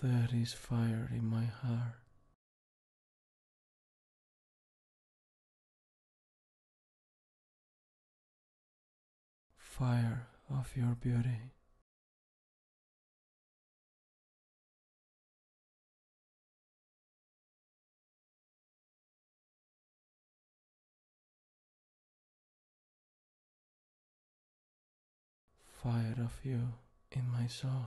There is fire in my heart. Fire of your beauty. Fire of you in my soul.